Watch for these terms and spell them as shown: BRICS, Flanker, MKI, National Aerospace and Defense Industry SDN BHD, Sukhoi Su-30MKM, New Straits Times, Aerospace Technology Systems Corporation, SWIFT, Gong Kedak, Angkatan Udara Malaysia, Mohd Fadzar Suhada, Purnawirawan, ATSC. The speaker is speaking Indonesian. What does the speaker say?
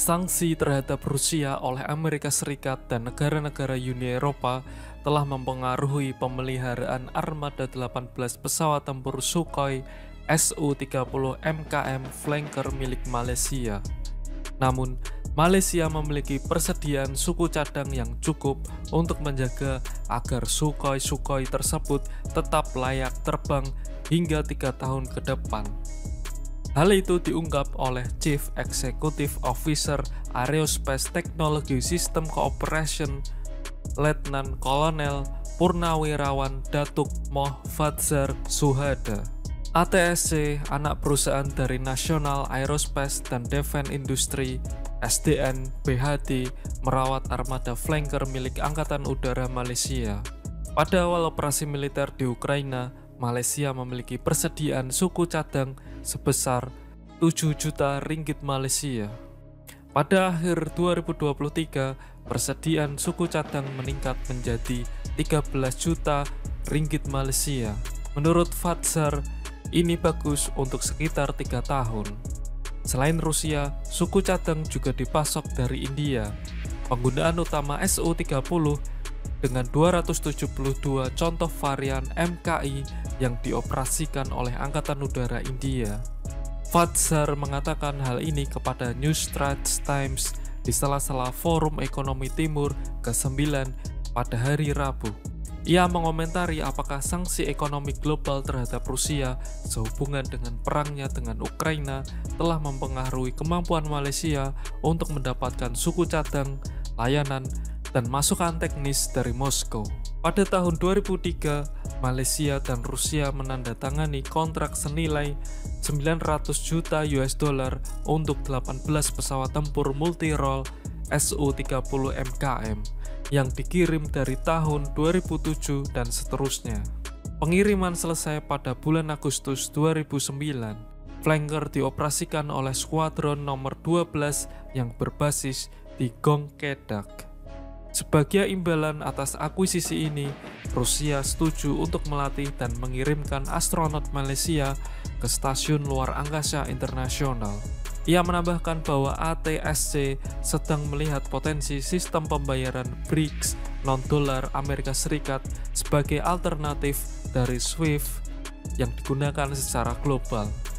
Sanksi terhadap Rusia oleh Amerika Serikat dan negara-negara Uni Eropa telah mempengaruhi pemeliharaan armada 18 pesawat tempur Sukhoi Su-30MKM Flanker milik Malaysia. Namun, Malaysia memiliki persediaan suku cadang yang cukup untuk menjaga agar Sukhoi-Sukhoi tersebut tetap layak terbang hingga 3 tahun ke depan. Hal itu diungkap oleh Chief Executive Officer Aerospace Technology Systems Corporation, Letnan Kolonel Purnawirawan Datuk Mohd Fadzar Suhada. ATSC, anak perusahaan dari National Aerospace and Defense Industry SDN BHD, merawat armada Flanker milik Angkatan Udara Malaysia. Pada awal operasi militer di Ukraina, Malaysia memiliki persediaan suku cadang sebesar 7 juta ringgit Malaysia. Pada akhir 2023, persediaan suku cadang meningkat menjadi 13 juta ringgit Malaysia. Menurut Fadzar, ini bagus untuk sekitar 3 tahun. Selain Rusia, suku cadang juga dipasok dari India. Penggunaan utama Su-30 dengan 272 contoh varian MKI yang dioperasikan oleh Angkatan Udara India. Fadzar mengatakan hal ini kepada New Straits Times di sela-sela Forum Ekonomi Timur ke-9 pada hari Rabu. Ia mengomentari apakah sanksi ekonomi global terhadap Rusia sehubungan dengan perangnya dengan Ukraina telah mempengaruhi kemampuan Malaysia untuk mendapatkan suku cadang, layanan, dan masukan teknis dari Moskow. Pada tahun 2003, Malaysia dan Rusia menandatangani kontrak senilai 900 juta US$ untuk 18 pesawat tempur multi-role Su-30MKM yang dikirim dari tahun 2007 dan seterusnya. Pengiriman selesai pada bulan Agustus 2009. Flanker dioperasikan oleh skuadron nomor 12 yang berbasis di Gong Kedak. Sebagai imbalan atas akuisisi ini, Rusia setuju untuk melatih dan mengirimkan astronot Malaysia ke Stasiun Luar Angkasa Internasional. Ia menambahkan bahwa ATSC sedang melihat potensi sistem pembayaran BRICS non-dolar Amerika Serikat sebagai alternatif dari SWIFT yang digunakan secara global.